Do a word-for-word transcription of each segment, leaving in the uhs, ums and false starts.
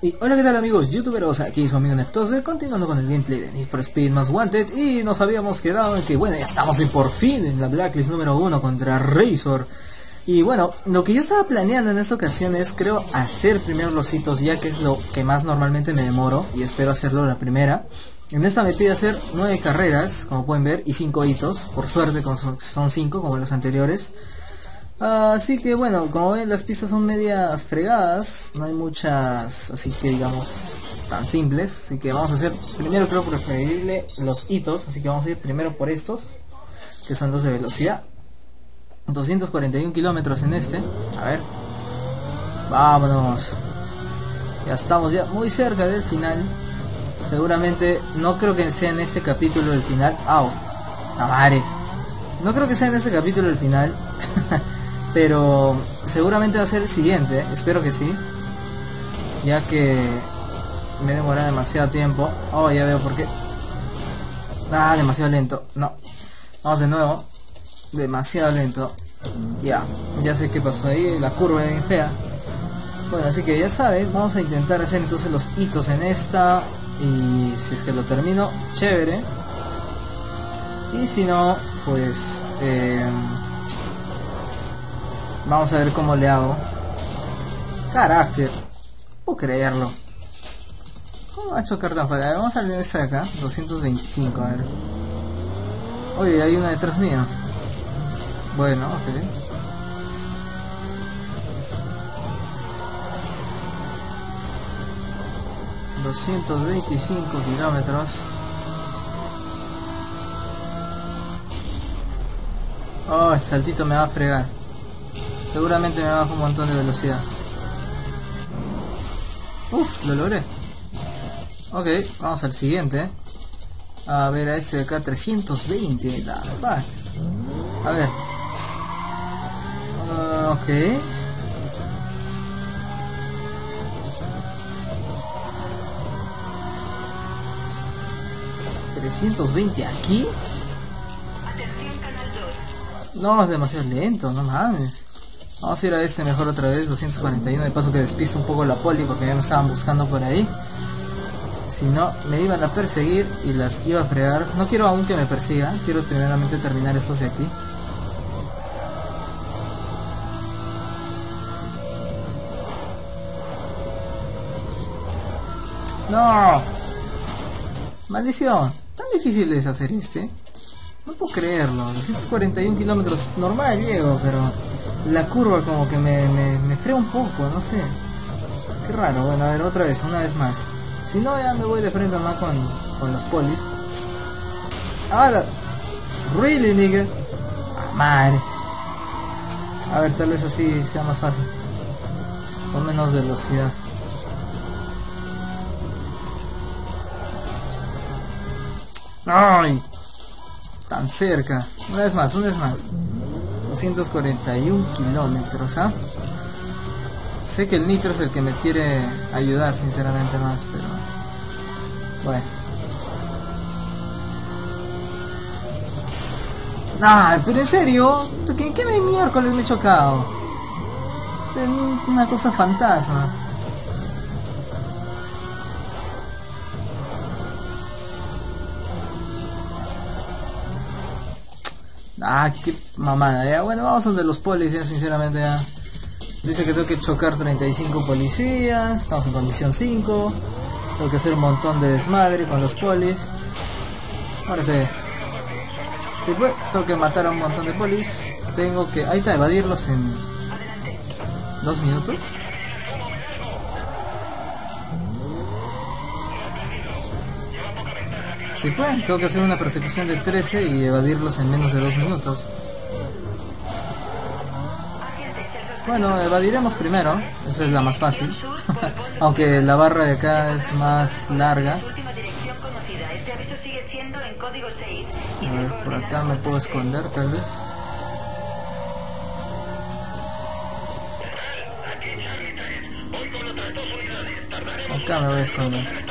Y hola, ¿qué tal amigos youtuberos? Aquí su amigo Neptose, continuando con el gameplay de Need For Speed Most Wanted. Y nos habíamos quedado en que, bueno, ya estamos y por fin en la Blacklist número uno contra Razor. Y bueno, lo que yo estaba planeando en esta ocasión es, creo, hacer primero los hitos, ya que es lo que más normalmente me demoro. Y espero hacerlo la primera. En esta me pide hacer nueve carreras, como pueden ver, y cinco hitos. Por suerte son cinco, como los anteriores. Así que bueno, como ven, las pistas son medias fregadas, no hay muchas, así que digamos, tan simples. Así que vamos a hacer, primero creo preferible los hitos, así que vamos a ir primero por estos, que son los de velocidad. doscientos cuarenta y uno kilómetros en este, a ver, vámonos. Ya estamos ya muy cerca del final, seguramente, no creo que sea en este capítulo el final. ¡Au! ¡Amare! No creo que sea en este capítulo el final. Pero seguramente va a ser el siguiente, espero que sí, ya que me demora demasiado tiempo. Oh, ya veo por qué. Ah, demasiado lento. No, vamos de nuevo. Demasiado lento. Ya, ya sé qué pasó ahí, la curva es bien fea. Bueno, así que ya saben, vamos a intentar hacer entonces los hitos en esta. Y si es que lo termino, chévere. Y si no, pues... Eh, vamos a ver cómo le hago. Carácter. No puedo creerlo. ¿Cómo va a chocar tan fuerte? A ver, vamos a leer esta de acá. doscientos veinticinco, a ver. Oye, hay una detrás mía. Bueno, ok. doscientos veinticinco kilómetros. Oh, el saltito me va a fregar. Seguramente me bajo un montón de velocidad. Uff, lo logré. Ok, vamos al siguiente. A ver a ese de acá, trescientos veinte. La fuck. A ver. Uh, ok. trescientos veinte aquí. No, es demasiado lento, no mames. Vamos a ir a este mejor otra vez, doscientos cuarenta y uno, de paso que despiste un poco la poli porque ya me estaban buscando por ahí. Si no, me iban a perseguir y las iba a fregar. No quiero aún que me persigan, quiero primeramente terminar estos de aquí. ¡No! ¡Maldición! ¿Tan difícil es hacer este? No puedo creerlo, doscientos cuarenta y uno kilómetros, normal llego, pero... la curva como que me, me, me frena un poco, no sé. Qué raro. Bueno, a ver, otra vez, una vez más. Si no, ya me voy de frente más con, con los polis. ¡Ah, la! ¡Really, nigga! ¡Ah, madre! A ver, tal vez así sea más fácil. Con menos velocidad. ¡Ay! Tan cerca. Una vez más, una vez más. doscientos cuarenta y uno kilómetros, ¿ah? Sé que el nitro es el que me quiere ayudar, sinceramente, más, pero... bueno. ¡Ah! Pero en serio, ¿qué, qué me miércoles me he chocado? Una cosa fantasma. Ah, qué mamada, ya. Bueno, vamos a donde los policías, sinceramente, ya. Dice que tengo que chocar treinta y cinco policías. Estamos en condición cinco. Tengo que hacer un montón de desmadre con los polis. Ahora sí. Sí, pues, tengo que matar a un montón de polis. Tengo que... ahí está, evadirlos en... dos minutos. Si sí, pueden, tengo que hacer una persecución de trece y evadirlos en menos de dos minutos. Bueno, evadiremos primero, esa es la más fácil. Aunque la barra de acá es más larga. A ver, por acá me puedo esconder tal vez. Acá me voy a esconder.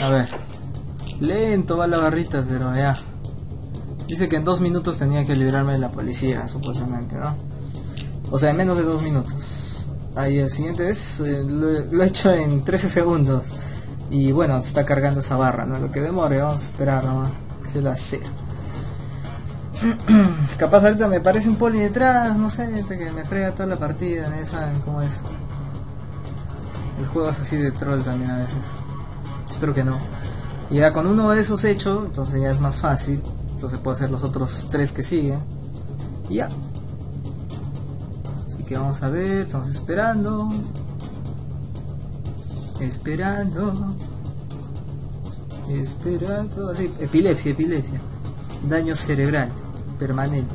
A ver, lento va la barrita, pero ya. Dice que en dos minutos tenía que liberarme de la policía, supuestamente, ¿no? O sea, en menos de dos minutos. Ahí el siguiente es, eh, lo, lo he hecho en trece segundos. Y bueno, está cargando esa barra, ¿no? Lo que demore, vamos a esperar, ¿no? Que se la cero. Capaz ahorita me parece un poli detrás, no sé, que me frega toda la partida, ¿no? Ya saben cómo es. El juego es así de troll también a veces. Espero que no. Y ya con uno de esos hecho, entonces ya es más fácil. Entonces puedo hacer los otros tres que siguen. Y ya. Así que vamos a ver, estamos esperando. Esperando. Esperando. Así, epilepsia, epilepsia. Daño cerebral permanente.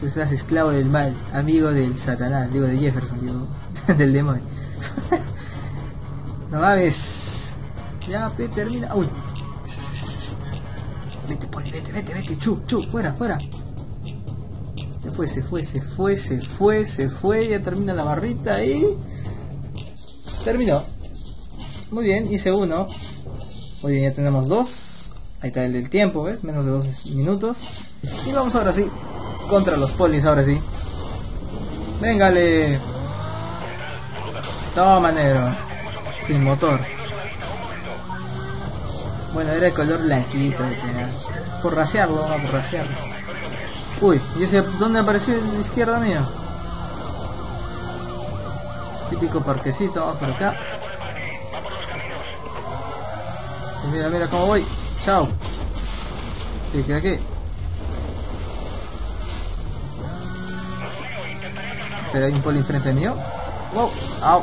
Tú seas esclavo del mal, amigo del Satanás, digo de Jefferson, digo del demonio. No mames. Ya, pe, termina. Uy. Vete, poli, vete, vete, vete. Chu, chu, fuera, fuera. Se fue, se fue, se fue, se fue, se fue. Ya termina la barrita y... terminó. Muy bien, hice uno. Muy bien, ya tenemos dos. Ahí está el del tiempo, ¿ves? Menos de dos minutos. Y vamos ahora sí. Contra los polis, ahora sí. Véngale. Toma, negro. Sin motor. Bueno, era de color blanquito. Por rasearlo, vamos a por rasearlo. Uy, ¿y ese dónde apareció la izquierda mía? Típico parquecito, vamos por acá. Y mira, mira cómo voy. Chao. Te queda aquí. Pero hay un poli enfrente mío. Wow, au.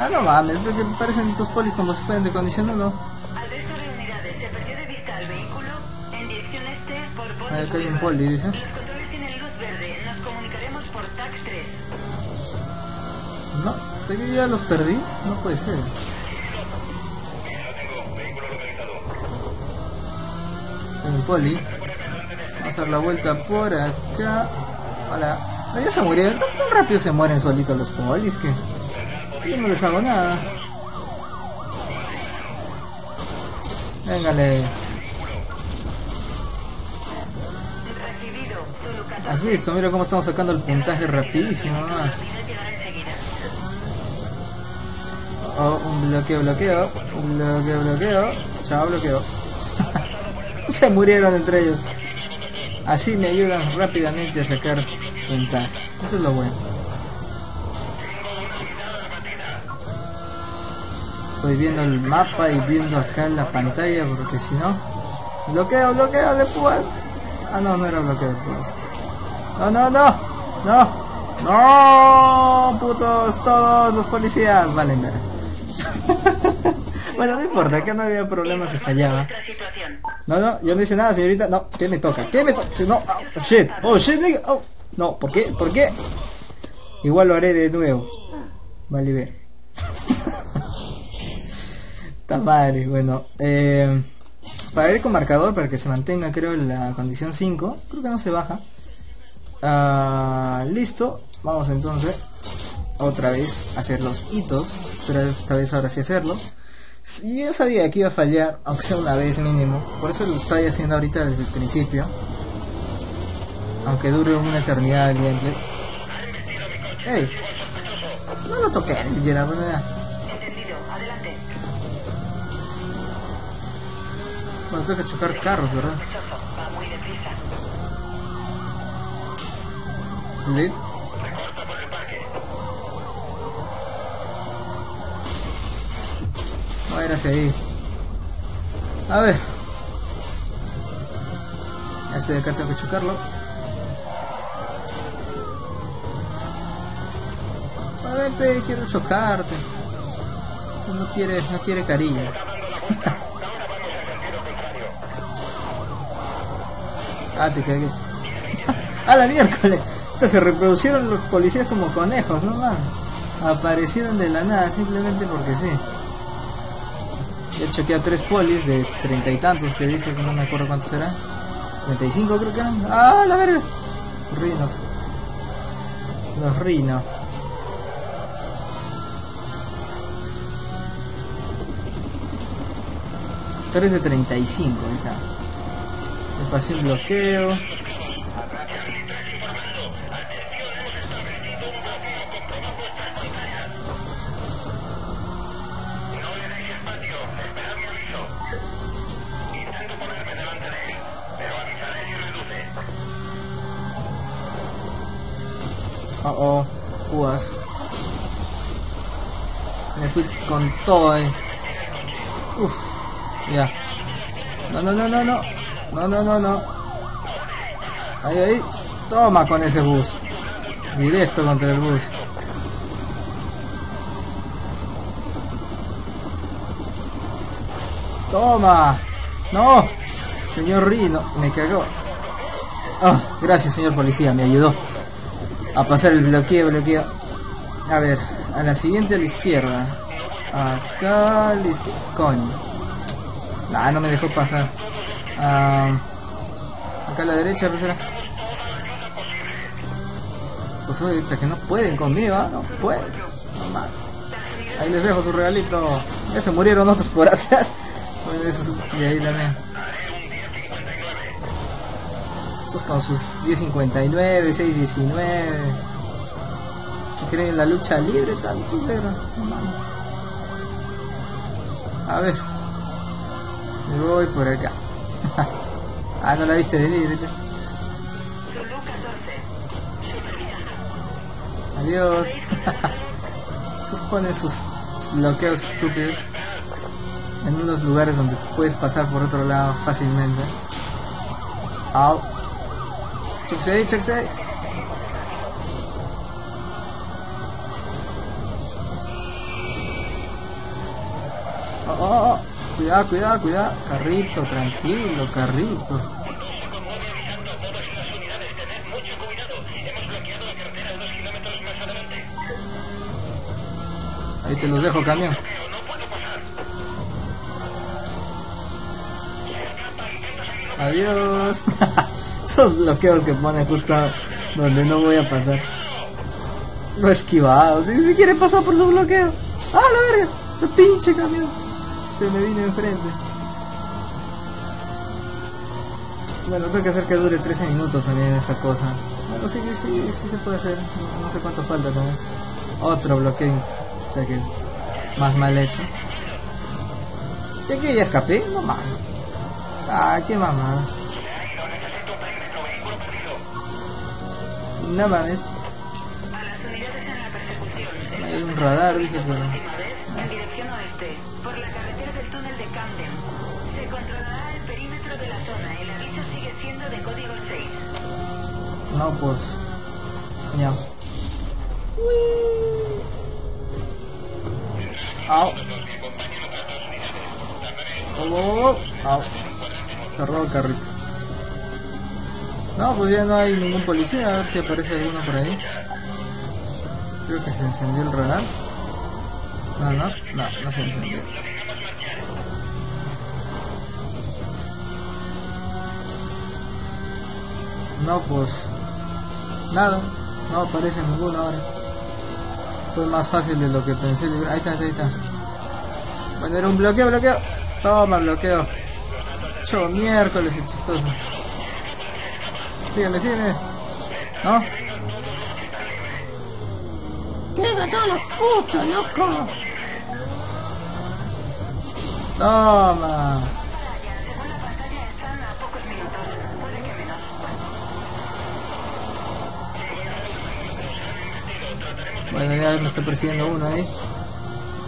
Ah, no mames, es que parecen estos polis como si fueran de condición uno. Al resto de unidades, se perdió de vista el vehículo en dirección este por Boston. Ahí acá hay un poli, dice. Los controles enemigos verdes, nos comunicaremos por tax tres. No, yo ya los perdí, no puede ser. Hay un poli. Vamos a dar la vuelta por acá. Hola. Ah, ya se murieron, tan, tan rápido se mueren solitos los polis que... yo no les hago nada. Véngale. ¿Has visto? Mira cómo estamos sacando el puntaje rapidísimo, mamá. Oh, un bloqueo, bloqueo. Un bloqueo, bloqueo. Chao, bloqueo. Se murieron entre ellos. Así me ayudan rápidamente a sacar puntaje. Eso es lo bueno. Estoy viendo el mapa y viendo acá en la pantalla porque si no... ¡bloqueo, bloqueo de púas! Ah no, no era bloqueo de púas. ¡No, no, no! ¡No! ¡No! ¡Putos! Todos los policías valen ver. Bueno, no importa, acá no había problema si fallaba. No, no, yo no hice nada, señorita. No, ¿qué me toca? ¿Qué me toca? No, oh, shit, oh, shit, nigga, oh. No, ¿por qué? ¿Por qué? Igual lo haré de nuevo. Vale ver. Está padre, bueno, eh, para ir con marcador, para que se mantenga creo la condición cinco, creo que no se baja. Ah, listo, vamos entonces otra vez a hacer los hitos, pero esta vez ahora sí hacerlo. Yo sabía que iba a fallar, aunque sea una vez mínimo, por eso lo estoy haciendo ahorita desde el principio. Aunque dure una eternidad el gameplay. Ey, no lo toqué ni siquiera, bueno ya. Bueno, tengo que chocar carros, ¿verdad? ¿Sí? Voy a ir hacia ahí. A ver. Este de acá tengo que chocarlo. A ver, pe, quiero chocarte. No quiere, no quiere cariño. Ah, te cagué. ¡A la miércoles! Entonces se reproducieron los policías como conejos, ¿no? Ah, aparecieron de la nada, simplemente porque sí. Ya choqué a tres polis de treinta y tantos que dice, no me acuerdo cuántos serán. treinta y cinco creo que eran. ¡Ah, la verga! Rinos. Los rinos. trece treinta y cinco, ahí está. Me pasé un bloqueo. Oh, oh, cubas. Me fui con todo, eh. Uff, ya. No, no, no, no, no. No, no, no, no. Ahí, ahí. Toma con ese bus. Directo contra el bus. Toma. No. Señor Rino, me cagó. Ah, oh, gracias, señor policía, me ayudó a pasar el bloqueo, bloqueo. A ver, a la siguiente a la izquierda. Acá a la izquierda. Coño. Nah, no me dejó pasar. Uh, acá a la derecha, profesora. Estos son que no pueden conmigo, ¿eh? No pueden. Normal. Ahí les dejo su regalito. Ya se murieron otros por atrás. Eso, y ahí también. Con sus diez cincuenta y nueve, seis diecinueve. Se creen en la lucha libre, tanto, pero no. A ver, me voy por acá. Ah, no la viste venir. Adiós. Esos ponen sus bloqueos estúpidos en unos lugares donde puedes pasar por otro lado fácilmente. Au. Checkse, checkse. Oh, oh, oh. Cuidado, cuidado, cuidado. Carrito, tranquilo, carrito. Ahí te los dejo, camión. Adiós. Esos bloqueos que pone justo donde no voy a pasar. Lo he esquivado. Ni siquiera pasar por su bloqueo. ¡Ah, la verga! ¡Este pinche camión! Se me vino enfrente. Bueno, tengo que hacer que dure trece minutos también esa cosa. Bueno, sí, sí, sí se puede hacer. No, no sé cuánto falta también. Otro bloqueo. Hasta que más mal hecho. ¿Ya que ya escapé? No mames. Ah, qué mamada. No mames. Hay un radar, dice, pero... en dirección oeste, por la carretera del túnel de Camden. Se controlará el perímetro de la zona. El aviso sigue siendo de código seis. No, pues... ya. Au. Oh, oh. Au. Cerró el carrito. No, pues ya no hay ningún policía, a ver si aparece alguno por ahí. Creo que se encendió el radar. No, no, no, no se encendió. No, pues... nada, no aparece ninguno ahora. Fue más fácil de lo que pensé. Ahí está, ahí está. Bueno, era un bloqueo, bloqueo. Toma, bloqueo. Chau, miércoles, es chistoso. Sígueme, sígueme. ¿No? ¿Qué hagan todos los putos, loco? Toma. Bueno, ya me está persiguiendo uno ahí.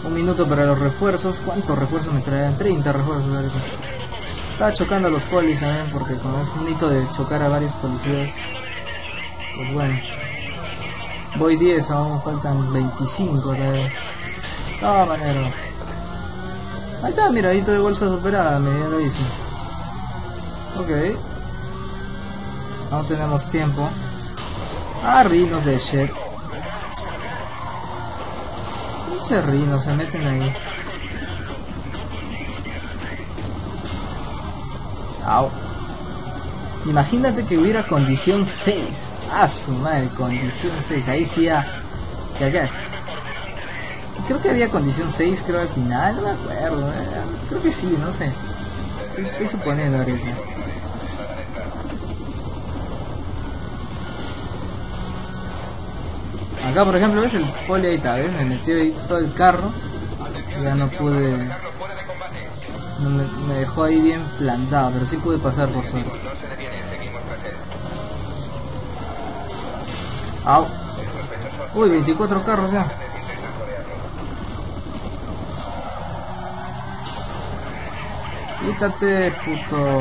Un minuto para los refuerzos. ¿Cuántos refuerzos me traerán? treinta refuerzos. Estaba chocando a los polis también, porque como es un hito de chocar a varios policías, pues bueno. Voy diez, aún faltan veinticinco de toda manera. Ahí está, mira, hito de bolsa superada, me lo hice. Ok. No tenemos tiempo. Ah, rinos de shit. Muchos rinos se meten ahí. Au. Imagínate que hubiera condición seis. Ah, su madre, condición seis. Ahí sí ya cagaste. Creo que había condición seis, creo, al final. No me acuerdo. Eh. Creo que sí, no sé. Estoy, estoy suponiendo ahorita. Acá por ejemplo ves el poli ahí, ¿ves? Me metió ahí todo el carro. Ya no pude... Me, me dejó ahí bien plantado, pero sí pude pasar por suerte. Au. Uy, veinticuatro carros ya. Quítate, puto.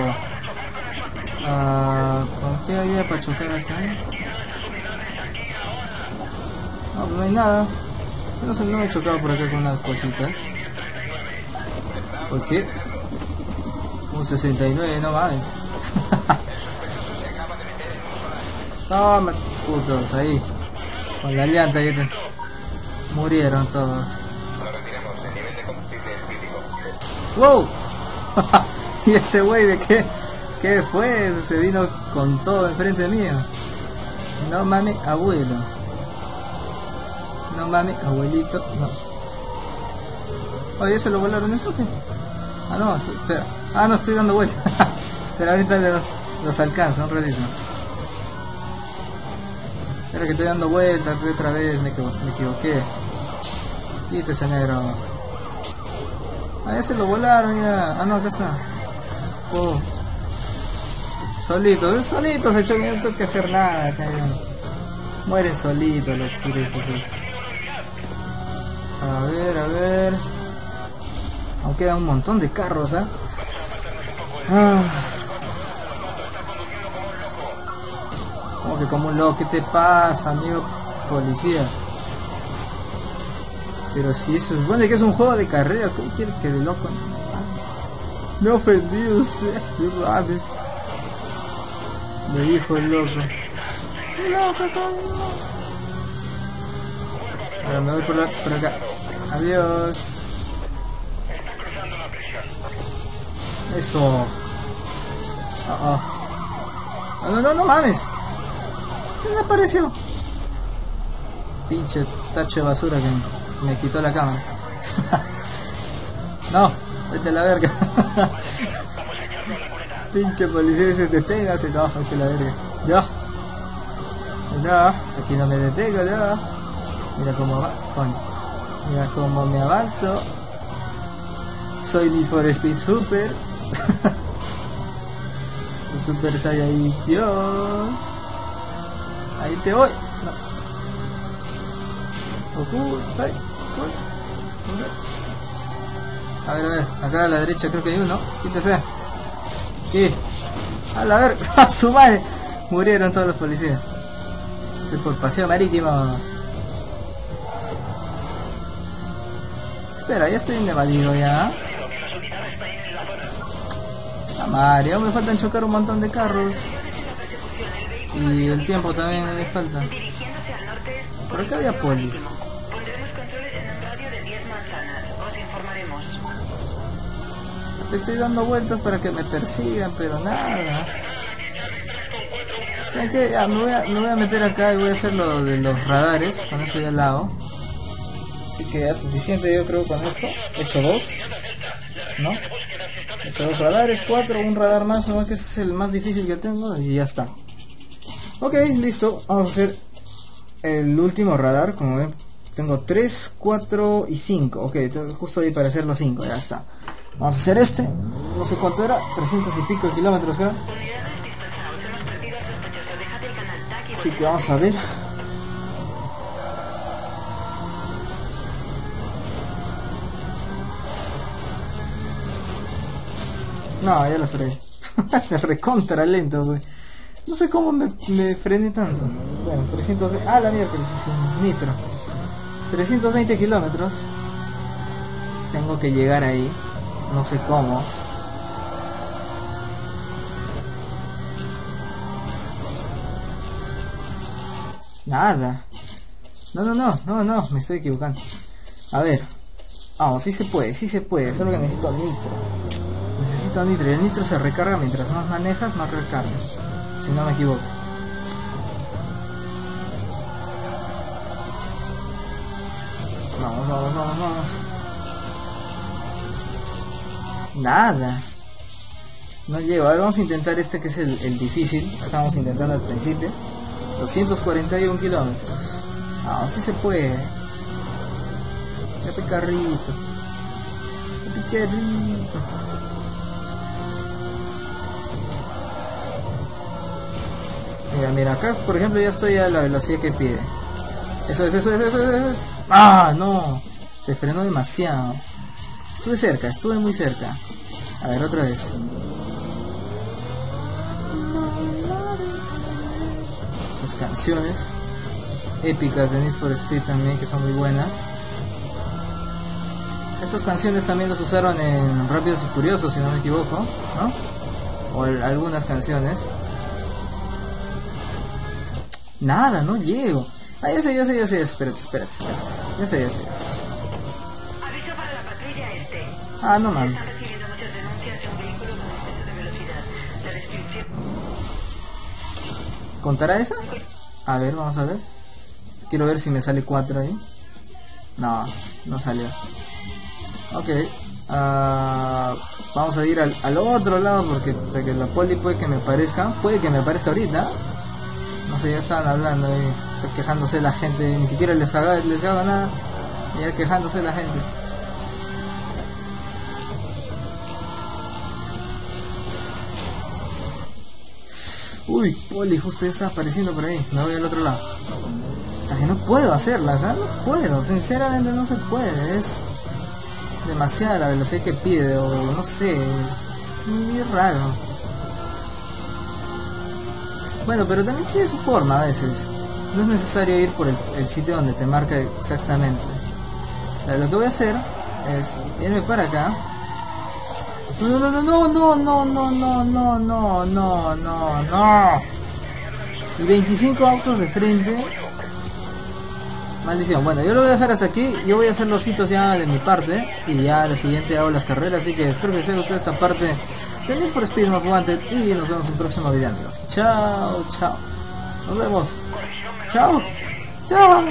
Ah, ¿con qué había para chocar acá? No, no hay nada. No sé, no me he chocado por acá con unas cositas. ¿Por qué? Un sesenta y nueve, no mames. Toma, putos, ahí. Con la llanta ya te... Murieron todos. ¡Wow! ¿Y ese güey de qué? ¿Qué fue? Se vino con todo enfrente mío. No mames, abuelo. No mames, abuelito, no. Oye, ¿se lo volaron eso o qué? Ah, no, espera. Ah, no, estoy dando vueltas. Pero ahorita los, los alcanzo, un ratito. Espera que estoy dando vueltas, pero otra vez me, equivo me equivoqué. Quítese, negro. Ah, ya se lo volaron ya. Ah, no, acá está. Oh. Solito, solito se echó, no tengo que hacer nada acá. Mueren solitos los churritos esos. A ver, a ver. Aún queda un montón de carros, ¿eh? ¿ah? Como que como un loco, ¿qué te pasa, amigo policía? Pero si eso es bueno, que es un juego de carreras, ¿cómo quiere que de loco? Me ofendí usted, no mames. Me dijo el loco. Ahora me voy por, la, por acá. Adiós. Eso. Oh, oh. No, no, no mames. ¿Dónde apareció? Pinche tacho de basura que me quitó la cámara. No, vete a la verga. Pinche policía se detenga, se no, vete a la verga. Ya. No, aquí no me detengo, no. Mira cómo va, bueno, mira cómo me avanzo. Soy Need For Speed Super. Super Saiyan, Dios. Ahí te voy. No. Goku, Sai, Sai. A ver, a ver, acá a la derecha creo que hay uno. Quítese. ¿Qué? A la ver, a su madre. Murieron todos los policías. Estoy por paseo marítimo. Espera, ya estoy en Nevadigo ya. La madre, aún me faltan chocar un montón de carros. Y el tiempo también me falta. Por acá había polis. Estoy dando vueltas para que me persigan, pero nada. ¿Saben qué? Ya, me, voy a, me voy a meter acá y voy a hacer lo de los radares, con eso ya al lado. Así que ya es suficiente yo creo con esto. He hecho dos, ¿no? He hecho dos radares, cuatro, un radar más, nomás que ese es el más difícil que tengo y ya está. Ok, listo, vamos a hacer el último radar, como ven. Tengo tres, cuatro y cinco, ok, justo ahí para hacer los cinco, ya está. Vamos a hacer este, no sé cuánto era, trescientos y pico kilómetros creo. Así que vamos a ver. No, ya lo fregué. Recontra lento, güey. No sé cómo me, me frené tanto. Bueno, trescientos veinte... Ah, la miércoles, sí, nitro. trescientos veinte kilómetros. Tengo que llegar ahí. No sé cómo. Nada. No, no, no, no, no, me estoy equivocando. A ver. Vamos, sí se puede, sí se puede. Solo que necesito nitro. Necesito nitro. Y el nitro se recarga mientras más manejas, más recarga. Si no me equivoco. Vamos, vamos, vamos, vamos. Nada. No llego. A ver, vamos a intentar este que es el, el difícil. Estábamos intentando al principio. doscientos cuarenta y un kilómetros. Ah, sí se puede. Pepe carrito. Pepe carrito. Mira, mira, acá por ejemplo ya estoy a la velocidad que pide. Eso es, eso es, eso es, eso es. Ah, no. Se frenó demasiado. Estuve cerca, estuve muy cerca. A ver, otra vez. Sus canciones épicas de Need For Speed también, que son muy buenas. Estas canciones también las usaron en Rápidos y Furiosos, si no me equivoco, ¿no? O el, algunas canciones. Nada, no llego. Ah, ya sé, ya sé, ya sé. Espérate, espérate, espérate. Ya sé, ya sé, ya sé. Ah, no mames. ¿Contará esa? A ver, vamos a ver. Quiero ver si me sale cuatro ahí. No, no salió. Ok. Uh, vamos a ir al, al otro lado porque que la poli puede que me parezca. Puede que me aparezca ahorita. No sé, ya están hablando ahí. Está quejándose la gente. Ni siquiera les haga, les haga nada. Ya quejándose la gente. Uy, poli, justo está apareciendo por ahí. Me voy al otro lado. Casi no puedo hacerla, ¿sabes? No puedo, sinceramente no se puede. Es demasiada la velocidad que pide, o no sé, es muy raro. Bueno, pero también tiene su forma a veces. No es necesario ir por el, el sitio donde te marca exactamente. O sea, lo que voy a hacer es irme para acá. No, no, no, no, no, no, no, no, no, no, no, no, no. Y veinticinco autos de frente. Maldición. Bueno, yo lo voy a dejar hasta aquí. Yo voy a hacer los hitos ya de mi parte. Y ya a la siguiente hago las carreras. Así que espero que les haya gustado esta parte de Need for Speed Most Wanted. Y nos vemos en un próximo video, amigos. Chao, chao. Nos vemos. Chao. Chao.